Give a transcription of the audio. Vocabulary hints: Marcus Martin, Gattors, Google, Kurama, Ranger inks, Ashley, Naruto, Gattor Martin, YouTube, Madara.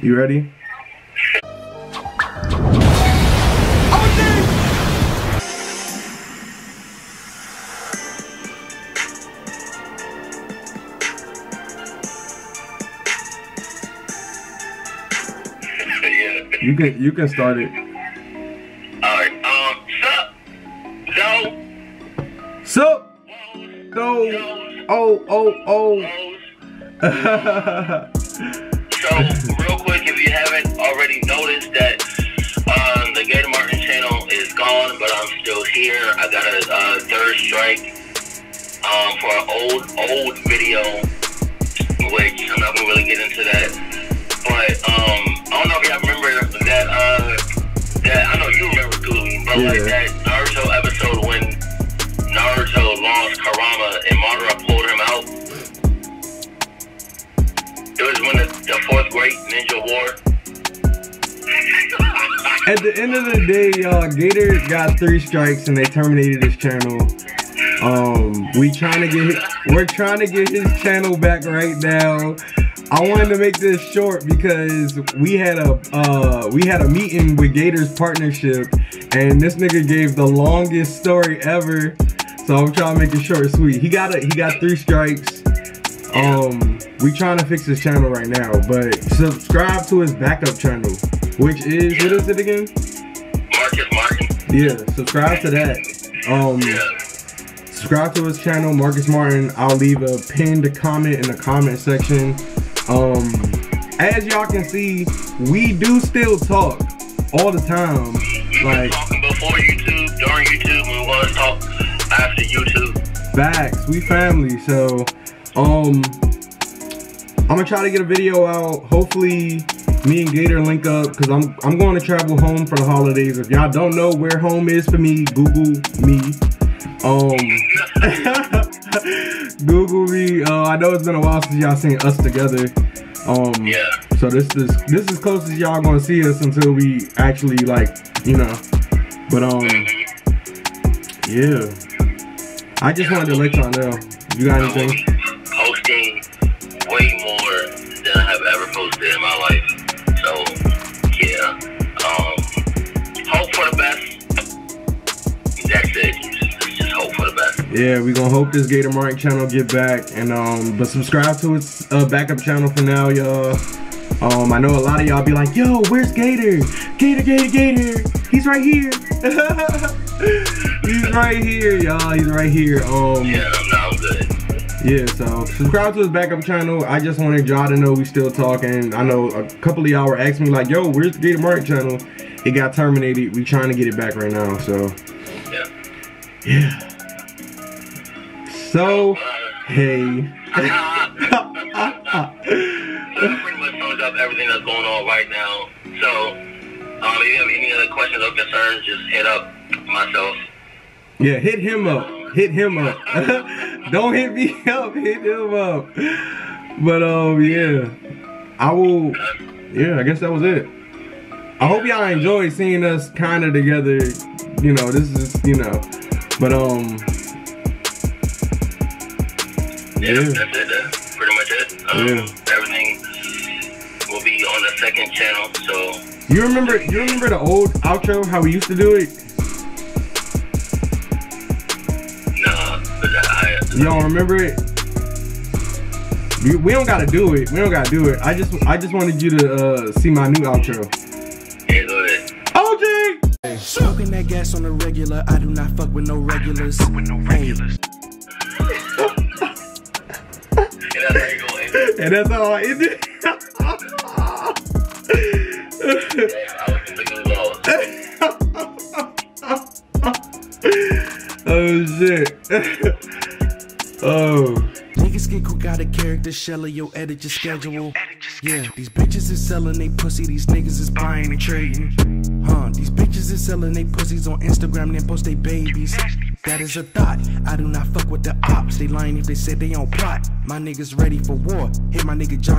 You ready? You can start it. Alright, sup, Zoe. Sup, Zoe. Oh. So, real quick, if you haven't already noticed that the Gattor Martin channel is gone, but I'm still here. I got a third strike for an old video, which I'm not gonna really get into that. But I don't know if y'all remember that. I know you remember, Goody, but yeah. Like that Naruto episode when Naruto lost Kurama and Madara pulled him out. It was when the fourth great ninja war. At the end of the day, y'all, Gattor got 3 strikes and they terminated his channel. We're trying to get his channel back right now. I wanted to make this short because we had a meeting with Gattor's partnership, and this nigga gave the longest story ever. So I'm trying to make it short and sweet. He got 3 strikes. We trying to fix his channel right now, but subscribe to his backup channel, which is, what is it again? Marcus Martin. Yeah, subscribe to that. Subscribe to his channel, Marcus Martin. I'll leave a pinned comment in the comment section. As y'all can see, we do still talk all the time. We've been talking before YouTube, during YouTube, and we want to talk after YouTube. Facts, we family, so. I'm gonna try to get a video out. Hopefully me and Gattor link up, because I'm going to travel home for the holidays. If y'all don't know where home is for me, Google me. Google me. I know it's been a while since y'all seen us together. Yeah. So this is close as y'all gonna see us until we actually, like, you know. But yeah. I just wanted to let y'all know. You got anything? In my life, so yeah, hope for the best. That's it, just hope for the best. Yeah, we gonna hope this Gattor Martin channel get back, and but subscribe to its backup channel for now, y'all. I know a lot of y'all be like, yo, where's Gattor? Gattor, he's right here. He's right here, y'all, he's right here. Yeah, I'm good. Yeah, so subscribe to his backup channel. I just wanted y'all to know we still talking. I know a couple of y'all were asking me like, yo, where's the Gattor Martin channel? It got terminated. We trying to get it back right now, so. Yeah. So, hey. That pretty much sums up everything that's going on right now. So, if you have any other questions or concerns, just hit up myself. Yeah, hit him up. Hit him up. Don't hit me up, hit him up. But yeah. I guess that was it. I hope y'all enjoyed seeing us kinda together. You know, this is, you know. But yeah, that's it, that's pretty much it. Yeah. Everything will be on the second channel, so you remember the old outro, how we used to do it? Y'all remember it? We don't gotta do it. We don't gotta do it. I just wanted you to see my new outro. Yeah, go ahead. OG! Smoking that gas on the regular. I do not fuck with no regulars. And that's all I ended. Oh shit. Oh. Niggas get cook out of character, Shelly, your edit your schedule. Yeah, these bitches is selling they pussy, these niggas is buying and trading. These bitches is selling they pussies on Instagram, then post they babies. That is a thought, I do not fuck with the ops. They lying if they said they don't plot. My niggas ready for war, hit my nigga John.